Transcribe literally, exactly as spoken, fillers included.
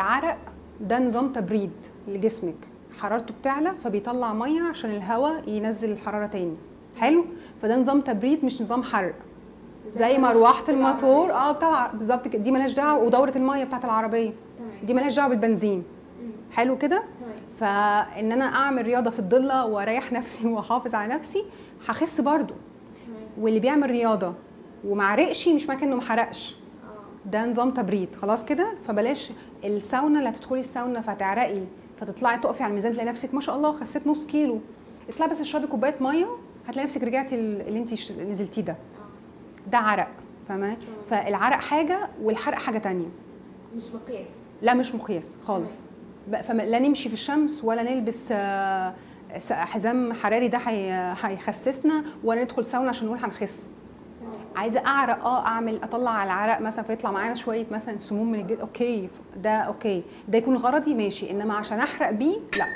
العرق ده نظام تبريد لجسمك، حرارته بتعلى فبيطلع ميه عشان الهواء ينزل الحراره تاني. حلو، فده نظام تبريد مش نظام حرق. زي مروحه الموتور اه بتاع بالظبط دي مالهاش دعوه، ودوره الميه بتاعت العربيه دي مالهاش دعوه بالبنزين. حلو كده، فان انا اعمل رياضه في الضله واريح نفسي واحافظ على نفسي هخس برده. واللي بيعمل رياضه ومعرقش مش معنى انه ما حرقش، ده نظام تبريد. خلاص كده، فبلاش الساونا اللي هتدخلي الساونا فتعرقي فتطلعي تقفي على الميزان تلاقي نفسك ما شاء الله خسيت نص كيلو. اطلعي بس اشربي كوبايه ميه هتلاقي نفسك رجعتي اللي انت نزلتيه ده. ده عرق، فاهمه؟ فالعرق حاجه والحرق حاجه ثانيه. مش مقياس. لا مش مقياس خالص. فلا نمشي في الشمس ولا نلبس حزام حراري ده هيخسسنا، ولا ندخل ساونا عشان نقول هنخس. عايزه اعرق اه اعمل اطلع على العرق مثلا فيطلع معايا شويه مثلا سموم من الجلد، اوكي ده اوكي ده يكون غرضي ماشي، انما عشان احرق بيه لا.